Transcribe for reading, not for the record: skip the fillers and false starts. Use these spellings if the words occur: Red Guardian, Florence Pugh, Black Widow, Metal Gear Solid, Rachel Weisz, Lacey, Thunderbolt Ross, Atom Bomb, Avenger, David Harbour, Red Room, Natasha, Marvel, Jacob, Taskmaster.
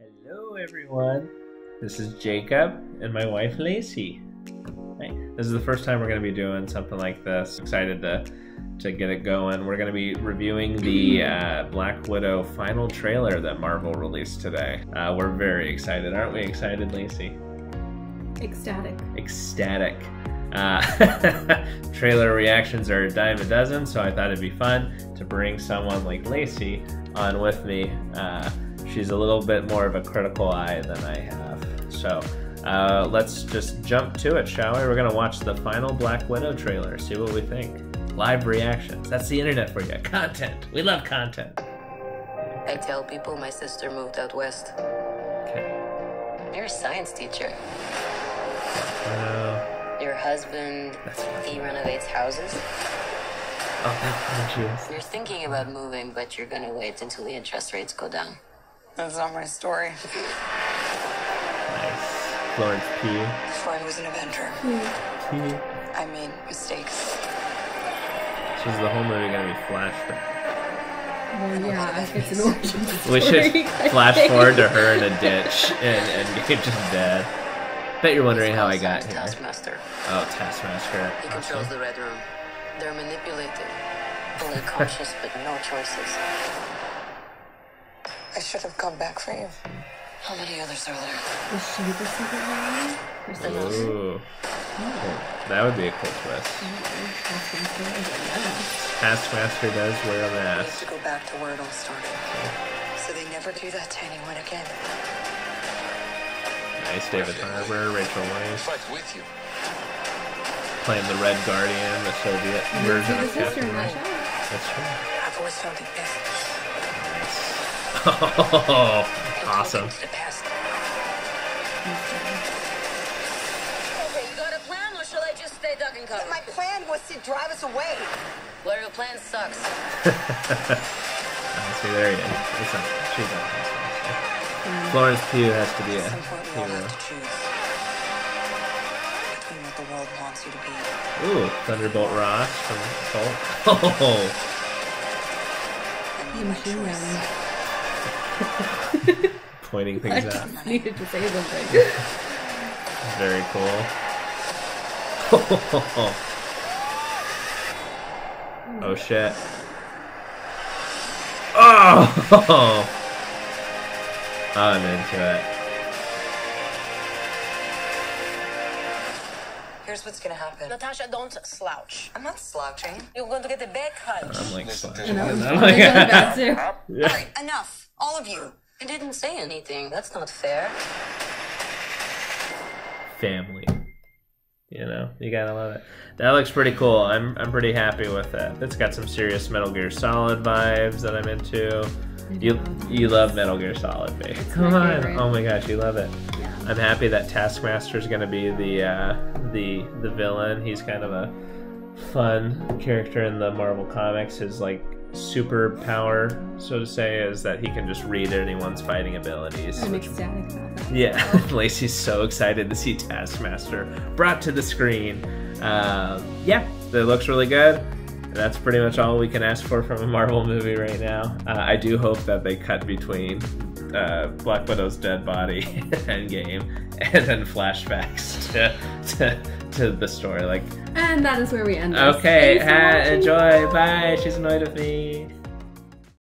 Hello everyone, this is Jacob and my wife Lacey. Hey. This is the first time we're going to be doing something like this. Excited to get it going. We're going to be reviewing the Black Widow final trailer that Marvel released today. We're very excited, aren't we excited, Lacey? Ecstatic. Ecstatic. Trailer reactions are a dime a dozen, so I thought it'd be fun to bring someone like Lacey on with me. She's a little bit more of a critical eye than I have. So let's just jump to it, shall we? We're gonna watch the final Black Widow trailer, see what we think. Live reactions, that's the internet for you. Content, we love content. I tell people my sister moved out west. Okay. You're a science teacher. Your husband, he renovates houses. Oh, that's you're thinking about moving, but you're gonna wait until the interest rates go down. That's not my story. Nice. Florence Pugh. Freud was an Avenger. I made mistakes. So is the whole movie gonna be flashback? Well, yeah, it's an origin story. We should flash forward to her in a ditch and get just dead. Bet you're wondering how I got here. Taskmaster. Oh, Taskmaster. He controls the Red Room. They're manipulated, fully conscious, but no choices. I should have come back for you. How many others are there? Is she the secret one? Ooh. Oh. That would be a cool twist. Taskmaster does wear a mask. I need to go back to where it all started. Okay. So they never do that to anyone again. Nice. David Harbour, Rachel Weisz. Fight with you. Playing the Red Guardian, the Soviet version of Captain America. That's true. I've always found it best. Nice. Oh, awesome. Okay, you got a plan, or shall I just stay duck and cover? My plan was to drive us away. Well, your plan sucks. See, there he is. She's on this one. Florence Pugh has to be a hero. The world wants you to be. Ooh, Thunderbolt Ross from Soul. Oh! Really. Pointing things out. I just needed to say something. Very cool. Oh shit. Oh! I'm into it. Here's what's gonna happen. Natasha, don't slouch. I'm not slouching. You're going to get a bad cut. I'm like slouching. Alright, enough. All of you. I didn't say anything. That's not fair. Family. You know, you gotta love it. That looks pretty cool. I'm pretty happy with it. It's got some serious Metal Gear Solid vibes that I'm into. You love Metal Gear Solid, babe. Come on. Favorite. Oh my gosh, you love it. Yeah. I'm happy that Taskmaster's gonna be the villain. He's kind of a fun character in the Marvel comics. His like superpower, so to say, is that he can just read anyone's fighting abilities. I'm ecstatic about that. Yeah, Lacey's so excited to see Taskmaster brought to the screen. Yeah, it looks really good. That's pretty much all we can ask for from a Marvel movie right now. I do hope that they cut between Black Widow's dead body and game, and then flashbacks to the story. Like, and that is where we end. Okay, enjoy. Bye. She's annoyed with me.